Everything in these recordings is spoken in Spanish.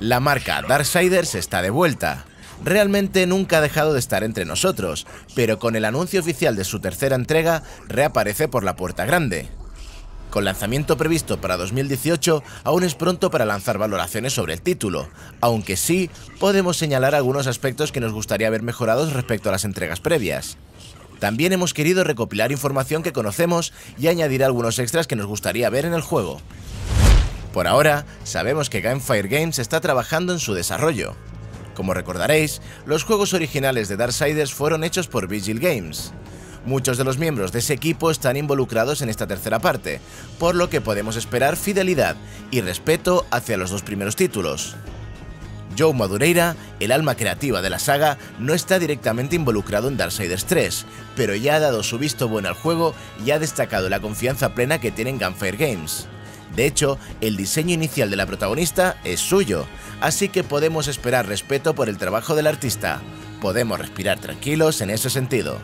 La marca Darksiders está de vuelta. Realmente nunca ha dejado de estar entre nosotros, pero con el anuncio oficial de su tercera entrega, reaparece por la puerta grande. Con lanzamiento previsto para 2018, aún es pronto para lanzar valoraciones sobre el título, aunque sí podemos señalar algunos aspectos que nos gustaría ver mejorados respecto a las entregas previas. También hemos querido recopilar información que conocemos y añadir algunos extras que nos gustaría ver en el juego. Por ahora, sabemos que Gunfire Games está trabajando en su desarrollo. Como recordaréis, los juegos originales de Darksiders fueron hechos por Vigil Games. Muchos de los miembros de ese equipo están involucrados en esta tercera parte, por lo que podemos esperar fidelidad y respeto hacia los dos primeros títulos. Joe Madureira, el alma creativa de la saga, no está directamente involucrado en Darksiders 3, pero ya ha dado su visto bueno al juego y ha destacado la confianza plena que tiene en Gunfire Games. De hecho, el diseño inicial de la protagonista es suyo, así que podemos esperar respeto por el trabajo del artista. Podemos respirar tranquilos en ese sentido.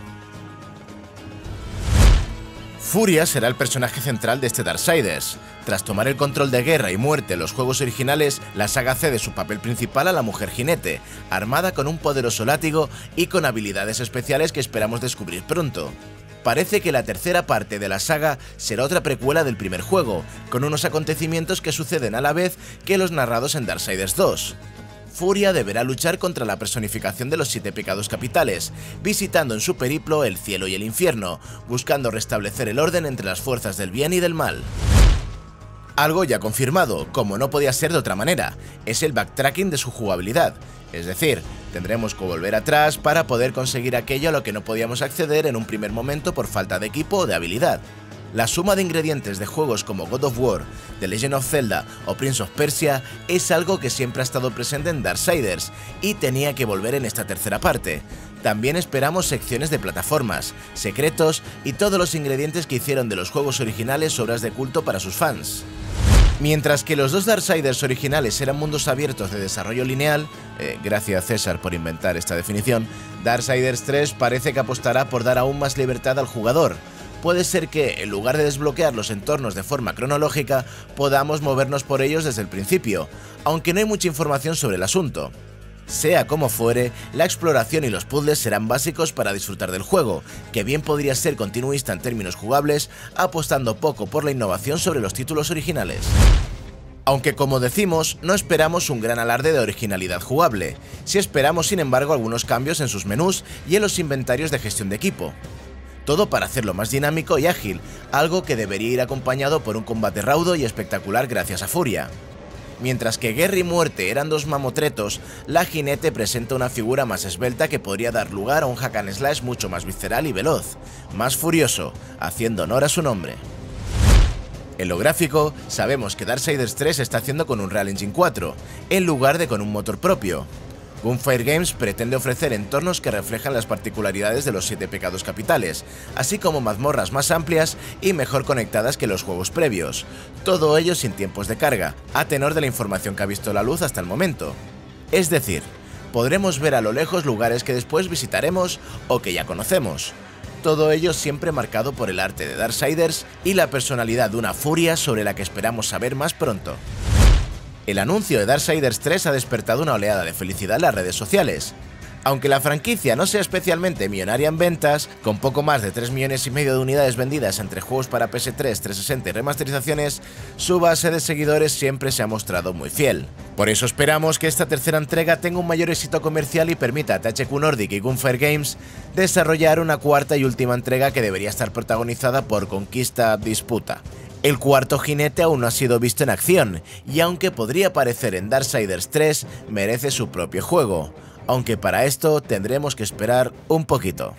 Furia será el personaje central de este Darksiders. Tras tomar el control de Guerra y Muerte en los juegos originales, la saga cede su papel principal a la mujer jinete, armada con un poderoso látigo y con habilidades especiales que esperamos descubrir pronto. Parece que la tercera parte de la saga será otra precuela del primer juego, con unos acontecimientos que suceden a la vez que los narrados en Darksiders 2. Furia deberá luchar contra la personificación de los 7 pecados capitales, visitando en su periplo el cielo y el infierno, buscando restablecer el orden entre las fuerzas del bien y del mal. Algo ya confirmado, como no podía ser de otra manera, es el backtracking de su jugabilidad, es decir, tendremos que volver atrás para poder conseguir aquello a lo que no podíamos acceder en un primer momento por falta de equipo o de habilidad. La suma de ingredientes de juegos como God of War, The Legend of Zelda o Prince of Persia es algo que siempre ha estado presente en Darksiders y tenía que volver en esta tercera parte. También esperamos secciones de plataformas, secretos y todos los ingredientes que hicieron de los juegos originales obras de culto para sus fans. Mientras que los dos Darksiders originales eran mundos abiertos de desarrollo lineal, gracias César por inventar esta definición, Darksiders 3 parece que apostará por dar aún más libertad al jugador. Puede ser que, en lugar de desbloquear los entornos de forma cronológica, podamos movernos por ellos desde el principio, aunque no hay mucha información sobre el asunto. Sea como fuere, la exploración y los puzzles serán básicos para disfrutar del juego, que bien podría ser continuista en términos jugables, apostando poco por la innovación sobre los títulos originales. Aunque como decimos, no esperamos un gran alarde de originalidad jugable, sí esperamos sin embargo algunos cambios en sus menús y en los inventarios de gestión de equipo. Todo para hacerlo más dinámico y ágil, algo que debería ir acompañado por un combate raudo y espectacular gracias a Furia. Mientras que Guerra y Muerte eran dos mamotretos, la jinete presenta una figura más esbelta que podría dar lugar a un hack and slash mucho más visceral y veloz, más furioso, haciendo honor a su nombre. En lo gráfico, sabemos que Darksiders 3 se está haciendo con un Real Engine 4, en lugar de con un motor propio. Gunfire Games pretende ofrecer entornos que reflejan las particularidades de los 7 pecados capitales, así como mazmorras más amplias y mejor conectadas que los juegos previos, todo ello sin tiempos de carga, a tenor de la información que ha visto la luz hasta el momento. Es decir, podremos ver a lo lejos lugares que después visitaremos o que ya conocemos, todo ello siempre marcado por el arte de Darksiders y la personalidad de una furia sobre la que esperamos saber más pronto. El anuncio de Darksiders 3 ha despertado una oleada de felicidad en las redes sociales. Aunque la franquicia no sea especialmente millonaria en ventas, con poco más de 3,5 millones de unidades vendidas entre juegos para PS3, 360 y remasterizaciones, su base de seguidores siempre se ha mostrado muy fiel. Por eso esperamos que esta tercera entrega tenga un mayor éxito comercial y permita a THQ Nordic y Gunfire Games desarrollar una cuarta y última entrega que debería estar protagonizada por Conquista Disputa. El cuarto jinete aún no ha sido visto en acción, y aunque podría aparecer en Darksiders 3, merece su propio juego, aunque para esto tendremos que esperar un poquito.